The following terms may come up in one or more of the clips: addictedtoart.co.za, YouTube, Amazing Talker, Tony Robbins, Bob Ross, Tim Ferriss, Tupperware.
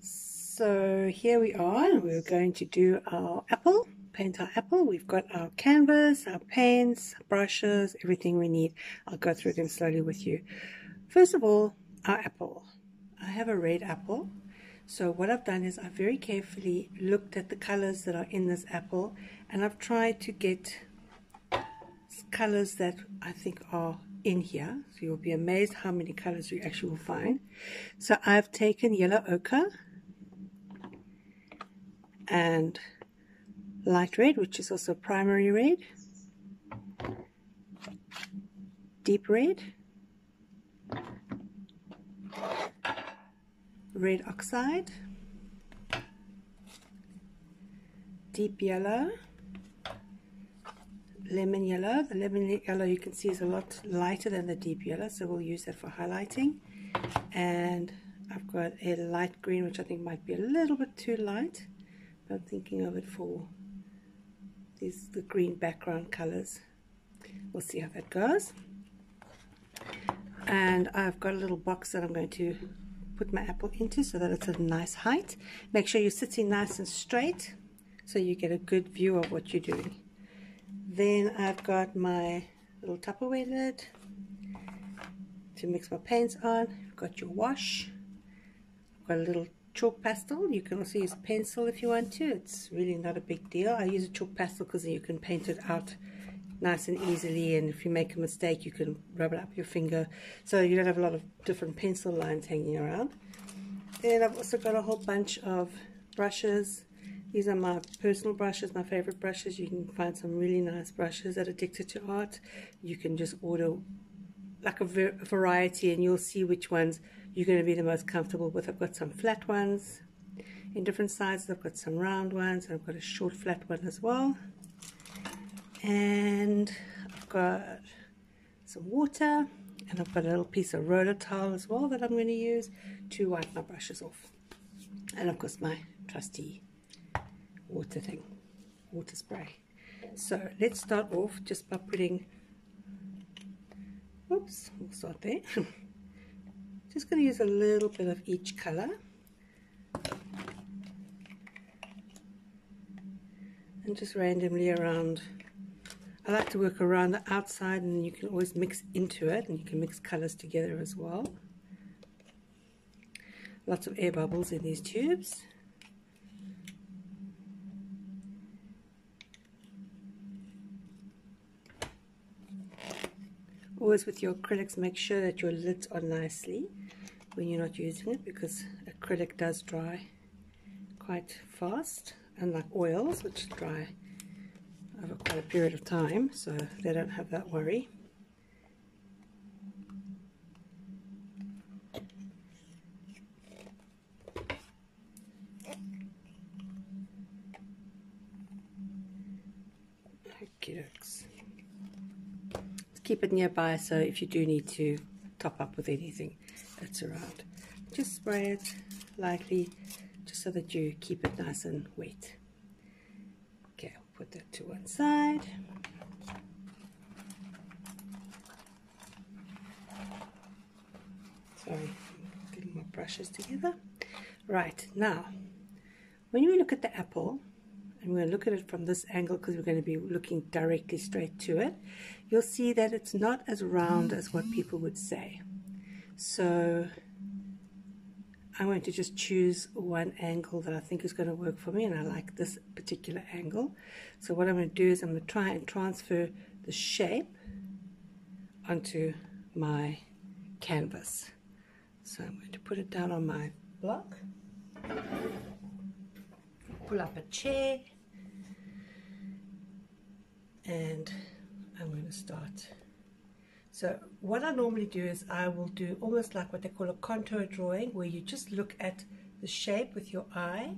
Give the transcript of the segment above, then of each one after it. So here we are, and we're going to do our apple, paint our apple. We've got our canvas, our paints, brushes, everything we need. I'll go through them slowly with you. First of all, our apple. I have a red apple. So what I've done is I've very carefully looked at the colors that are in this apple, and I've tried to get colors that I think are in here. So you'll be amazed how many colors you actually will find. So I've taken yellow ochre and light red, which is also primary red, deep red, red oxide, deep yellow, lemon yellow. The lemon yellow you can see is a lot lighter than the deep yellow, so we'll use that for highlighting. And I've got a light green, which I think might be a little bit too light, but I'm thinking of it for these, the green background colors. We'll see how that goes. And I've got a little box that I'm going to put my apple into so that it's a nice height. Make sure you're sitting nice and straight so you get a good view of what you're doing. Then I've got my little Tupperware lid to mix my paints on. I've got your wash. I've got a little chalk pastel. You can also use a pencil if you want to. It's really not a big deal. I use a chalk pastel because you can paint it out nice and easily, and if you make a mistake you can rub it up your finger, so you don't have a lot of different pencil lines hanging around. Then I've also got a whole bunch of brushes. These are my personal brushes, my favorite brushes. You can find some really nice brushes at Addicted to Art. You can just order like a variety and you'll see which ones you're going to be the most comfortable with. I've got some flat ones in different sizes. I've got some round ones. I've got a short flat one as well. And I've got some water, and I've got a little piece of roller towel as well that I'm going to use to wipe my brushes off. And of course my trusty water thing, water spray. So let's start off just by putting, oops, we'll start there. Just going to use a little bit of each color, and just randomly around. I like to work around the outside, and you can always mix into it, and you can mix colors together as well. Lots of air bubbles in these tubes. Always with your acrylics, make sure that your lids are nicely when you're not using it, because acrylic does dry quite fast, unlike oils which dry over quite a period of time, so they don't have that worry. Okey-dokes. Keep it nearby, so if you do need to top up with anything that's around, just spray it lightly just so that you keep it nice and wet. Okay, I'll put that to one side. Sorry, I'm getting my brushes together. Right, now when we look at the apple, and we're going to look at it from this angle because we're going to be looking directly straight to it, you'll see that it's not as round as what people would say. So I'm going to just choose one angle that I think is going to work for me, and I like this particular angle. So what I'm going to do is I'm going to try and transfer the shape onto my canvas. So I'm going to put it down on my block, pull up a chair, and I'm going to start. So what I normally do is I will do almost like what they call a contour drawing, where you just look at the shape with your eye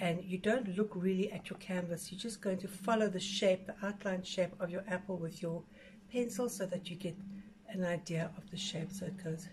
and you don't look really at your canvas. You're just going to follow the shape, the outline shape of your apple with your pencil, so that you get an idea of the shape. So it goes,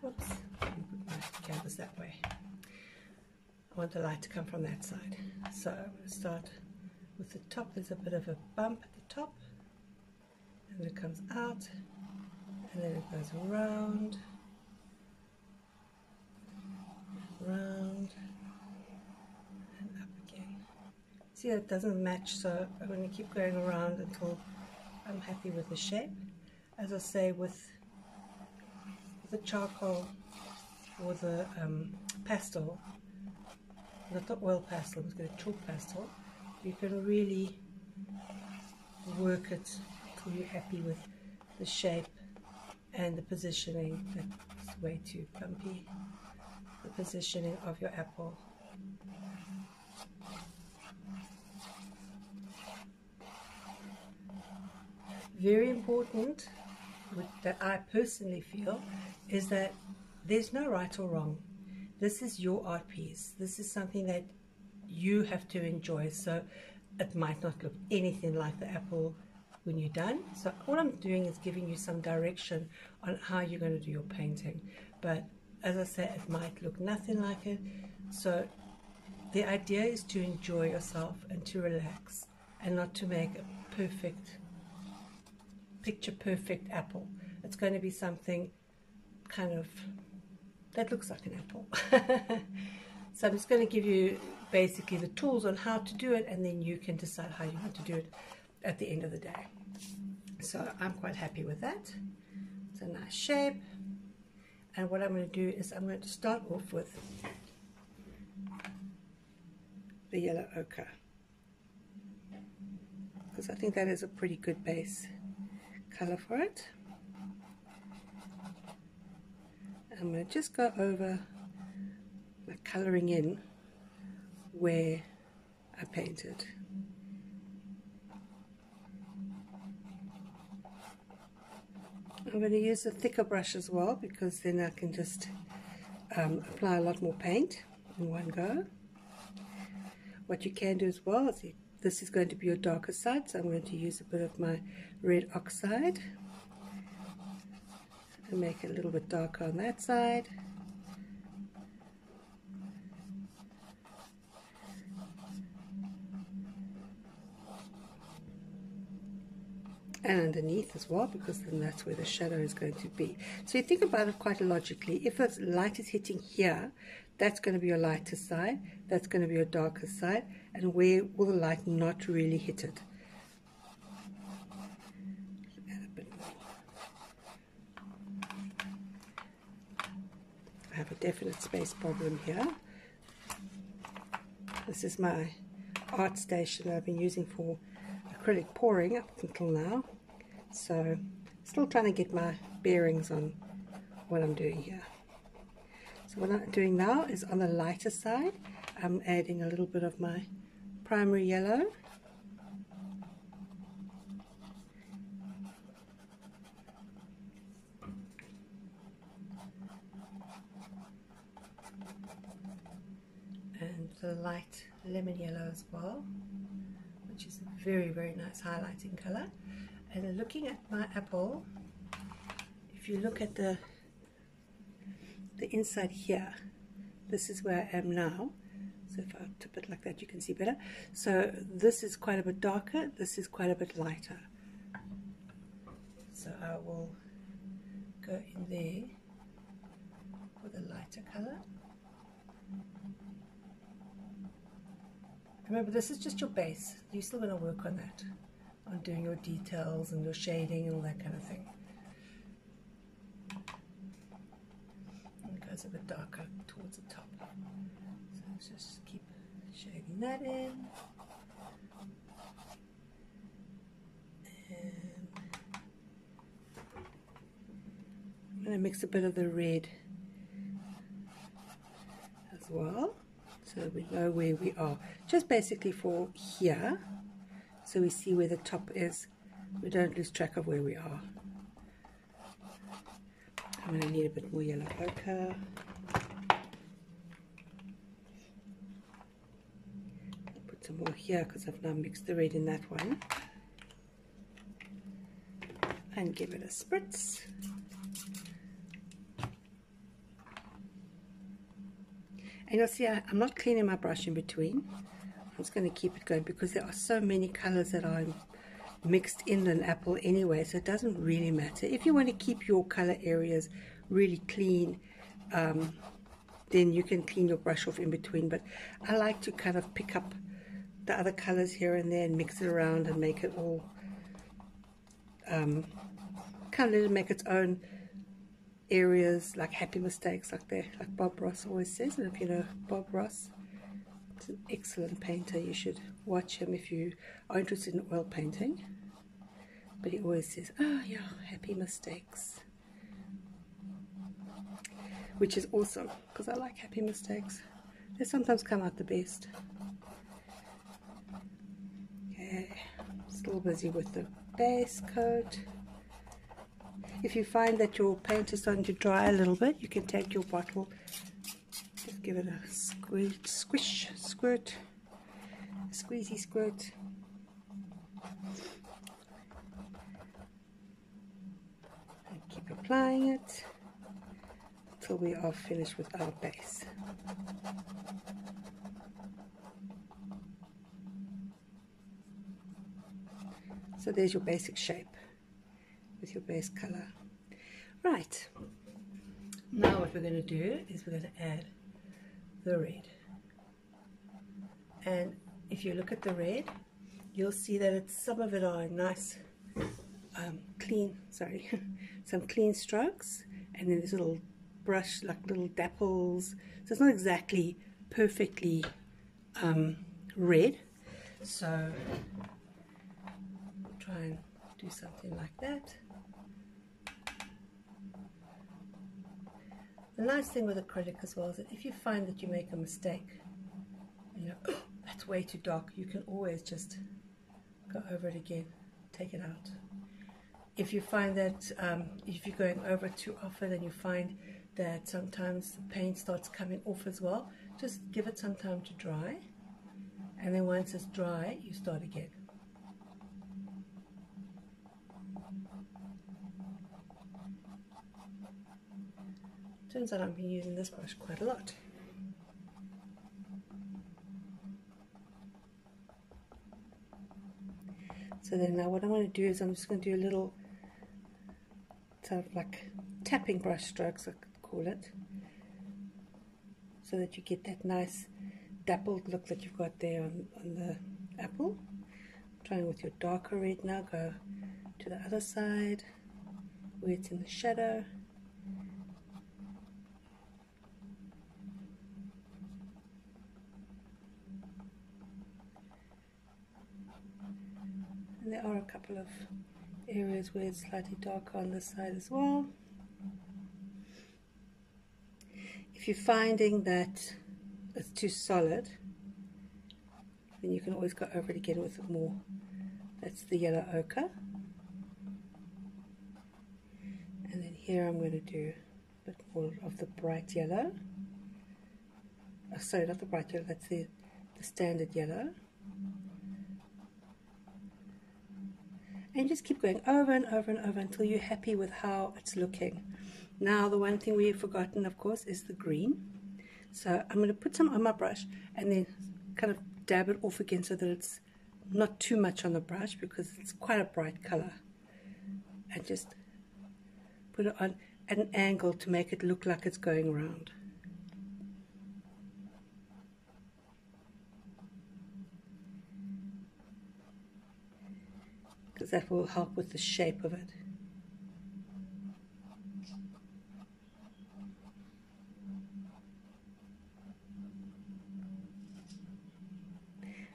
whoops, let me put my canvas that way. I want the light to come from that side. So I'm going to start with the top. There's a bit of a bump at the top, and it comes out, and then it goes around, see that it doesn't match, so I'm going to keep going around until I'm happy with the shape. As I say, with the charcoal or the pastel, not the oil pastel, I'm just going to chalk pastel, you can really work it till you're happy with the shape and the positioning. That's way too bumpy. The positioning of your apple. Very important, that I personally feel, is that there's no right or wrong. This is your art piece. This is something that you have to enjoy. So it might not look anything like the apple when you're done. So all I'm doing is giving you some direction on how you're going to do your painting. But as I say, it might look nothing like it. So the idea is to enjoy yourself and to relax and not to make a perfect, picture-perfect apple. It's going to be something kind of that looks like an apple. So I'm just going to give you basically the tools on how to do it, and then you can decide how you want to do it at the end of the day. So I'm quite happy with that. It's a nice shape. And what I'm going to do is I'm going to start off with the yellow ochre, because I think that is a pretty good base color for it. I'm going to just go over the colouring in where I painted. I'm going to use a thicker brush as well, because then I can just apply a lot more paint in one go. What you can do as well is, this is going to be your darker side, so I'm going to use a bit of my red oxide and make it a little bit darker on that side. And underneath as well, because then that's where the shadow is going to be. So you think about it quite logically. If the light is hitting here, that's going to be your lighter side, that's going to be your darker side, and where will the light not really hit it? Add a bit more. I have a definite space problem here. This is my art station that I've been using for acrylic pouring up until now. So, still trying to get my bearings on what I'm doing here. So what I'm doing now is on the lighter side, I'm adding a little bit of my primary yellow. And the light lemon yellow as well, which is a very, very nice highlighting color. And looking at my apple, if you look at the inside here, this is where I am now. So if I tip it like that, you can see better. So this is quite a bit darker, this is quite a bit lighter. So I will go in there with a lighter color. Remember, this is just your base. You're still going to work on that, on doing your details and your shading and all that kind of thing. And it goes a bit darker towards the top. So let's just keep shading that in. And I'm going to mix a bit of the red as well, so we know where we are, just basically for here, so we see where the top is, we don't lose track of where we are. I'm going to need a bit more yellow ochre. I'll put some more here, because I've now mixed the red in that one, and give it a spritz. And you'll see I'm not cleaning my brush in between. I'm just going to keep it going, because there are so many colors that are mixed in an apple anyway, so it doesn't really matter. If you want to keep your color areas really clean, then you can clean your brush off in between, but I like to kind of pick up the other colors here and there and mix it around and make it all kind of let it make its own areas, like happy mistakes, like that, like Bob Ross always says. And if you know Bob Ross, it's an excellent painter. You should watch him if you are interested in oil painting. But he always says, oh yeah, happy mistakes, which is awesome because I like happy mistakes. They sometimes come out the best. Okay, still busy with the base coat. If you find that your paint is starting to dry a little bit, you can take your bottle, just give it a squeezy squirt, and keep applying it until we are finished with our base. So there's your basic shape with your base color. Right, now what we're going to do is we're going to add the red. And if you look at the red, you'll see that it's, some of it are nice some clean strokes, and then there's little brush, like little dapples, so it's not exactly perfectly red. So try and do something like that. The nice thing with acrylic as well is that if you find that you make a mistake, you know, oh, that's way too dark, you can always just go over it again, take it out. If you find that if you're going over it too often and you find that sometimes the paint starts coming off as well, just give it some time to dry, and then once it's dry, you start again. Turns out I've been using this brush quite a lot. So then now what I want to do is I'm just going to do a little sort of like tapping brush strokes, I could call it, so that you get that nice dappled look that you've got there on the apple. I'm trying with your darker red now, go to the other side where it's in the shadow. And there are a couple of areas where it's slightly darker on this side as well. If you're finding that it's too solid, then you can always go over it again with more. That's the yellow ochre. And then here I'm going to do a bit more of the bright yellow. Oh, sorry, not the bright yellow, that's the standard yellow. And just keep going over and over and over until you're happy with how it's looking. Now the one thing we've forgotten, of course, is the green. So I'm going to put some on my brush and then kind of dab it off again so that it's not too much on the brush, because it's quite a bright color. And just put it on at an angle to make it look like it's going round. Because that will help with the shape of it.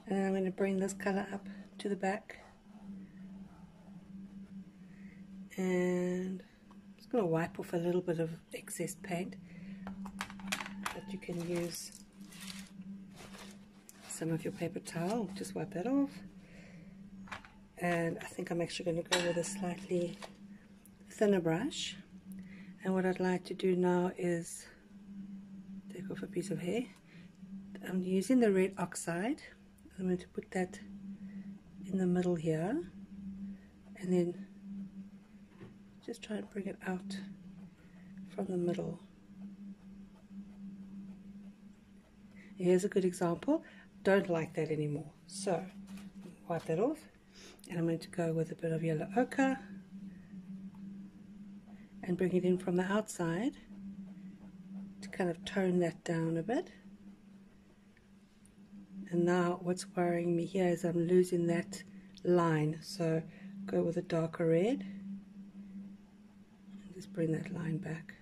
And then I'm going to bring this color up to the back, and I'm just going to wipe off a little bit of excess paint that you can use some of your paper towel, just wipe that off. And I think I'm actually going to go with a slightly thinner brush. And what I'd like to do now is take off a piece of hair. I'm using the red oxide. I'm going to put that in the middle here. And then just try and bring it out from the middle. Here's a good example. Don't like that anymore. So, wipe that off. And I'm going to go with a bit of yellow ochre and bring it in from the outside to kind of tone that down a bit. And now what's worrying me here is I'm losing that line, so go with a darker red and just bring that line back.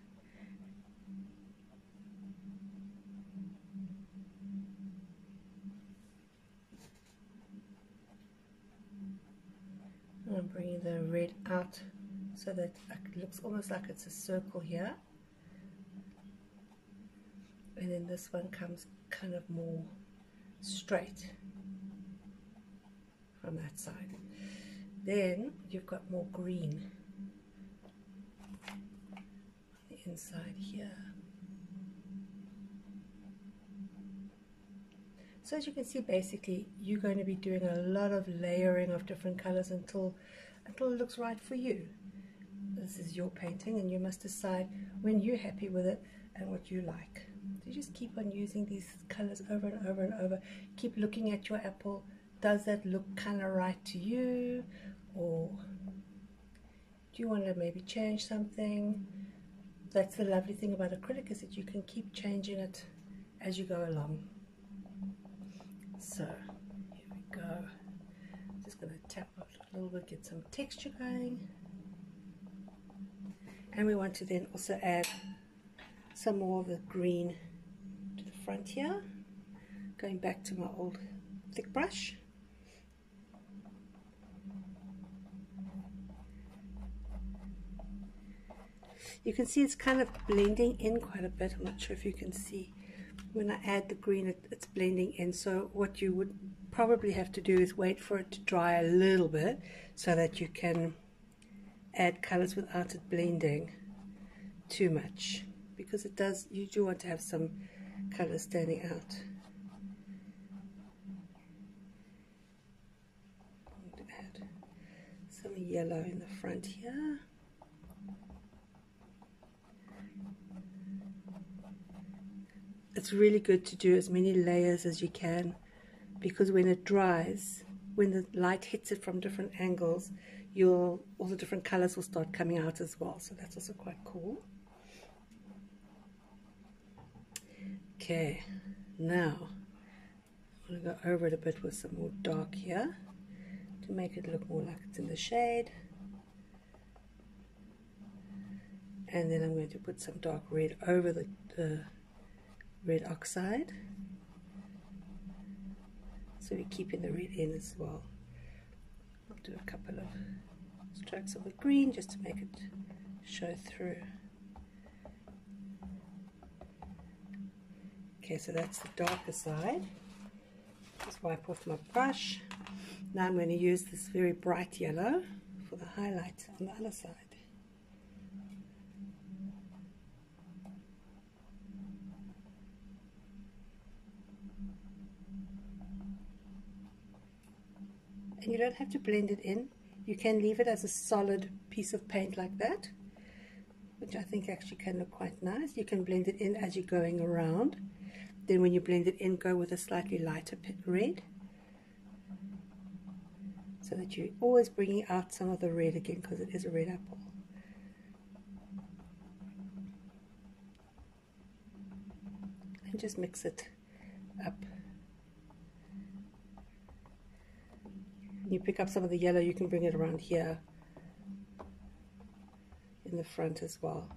And I'm bringing the red out so that it looks almost like it's a circle here, and then this one comes kind of more straight from that side. Then you've got more green on the inside here. So as you can see, basically you're going to be doing a lot of layering of different colors until it looks right for you. This is your painting and you must decide when you're happy with it and what you like. You just keep on using these colors over and over and over. Keep looking at your apple. Does that look kind of right to you, or do you want to maybe change something? That's the lovely thing about acrylic, is that you can keep changing it as you go along. So here we go. I'm just going to tap up a little bit, get some texture going, and we want to then also add some more of the green to the front here, going back to my old thick brush. You can see it's kind of blending in quite a bit. I'm not sure if you can see. When I add the green, it's blending in, so what you would probably have to do is wait for it to dry a little bit so that you can add colors without it blending too much, because it does, you do want to have some color standing out. I'm going to add some yellow in the front here. It's really good to do as many layers as you can, because when it dries, when the light hits it from different angles, all the different colors will start coming out as well, so that's also quite cool. Okay, now I'm going to go over it a bit with some more dark here to make it look more like it's in the shade, and then I'm going to put some dark red over the red oxide, so we're keeping the red in as well. I'll do a couple of strokes of the green just to make it show through. Okay, so that's the darker side. Just wipe off my brush. Now I'm going to use this very bright yellow for the highlight on the other side. And you don't have to blend it in. You can leave it as a solid piece of paint like that, which I think actually can look quite nice. You can blend it in as you're going around. Then when you blend it in, go with a slightly lighter red, so that you're always bringing out some of the red again, because it is a red apple. And just mix it up. When you pick up some of the yellow, you can bring it around here in the front as well.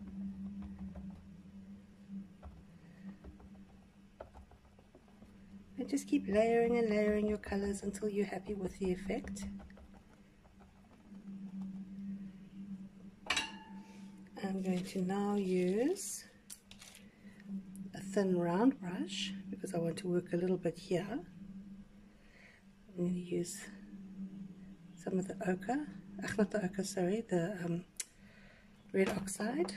And just keep layering and layering your colors until you're happy with the effect. I'm going to now use a thin round brush, because I want to work a little bit here. I'm going to use some of the ochre, the red oxide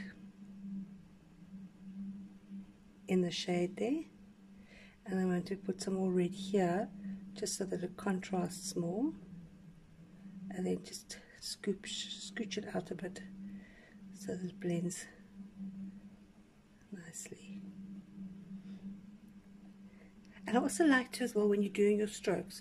in the shade there. And I'm going to put some more red here, just so that it contrasts more. And then just scooch it out a bit, so that it blends nicely. And I also like to as well, when you're doing your strokes,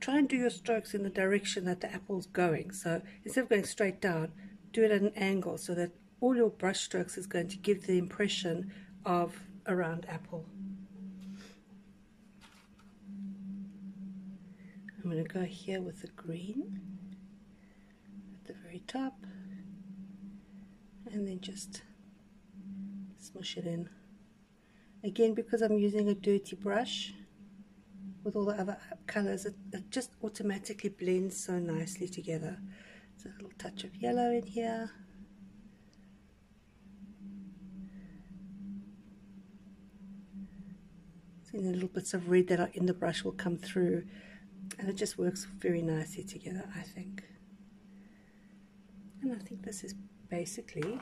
try and do your strokes in the direction that the apple's going. So instead of going straight down, do it at an angle, so that all your brush strokes is going to give the impression of a round apple. I'm going to go here with the green at the very top and then just smush it in. Again, because I'm using a dirty brush with all the other colours, it just automatically blends so nicely together. So a little touch of yellow in here. And the little bits of red that are in the brush will come through, and it just works very nicely together, I think. And I think this is basically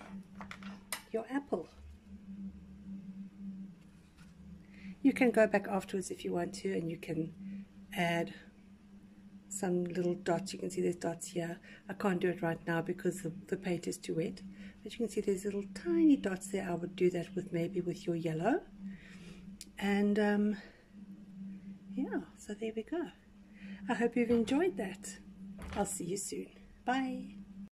your apple. You can go back afterwards if you want to, and you can add some little dots. You can see there's dots here. I can't do it right now because the paint is too wet, but you can see there's little tiny dots there. I would do that with maybe with your yellow. And yeah, so there we go. I hope you've enjoyed that. I'll see you soon. Bye.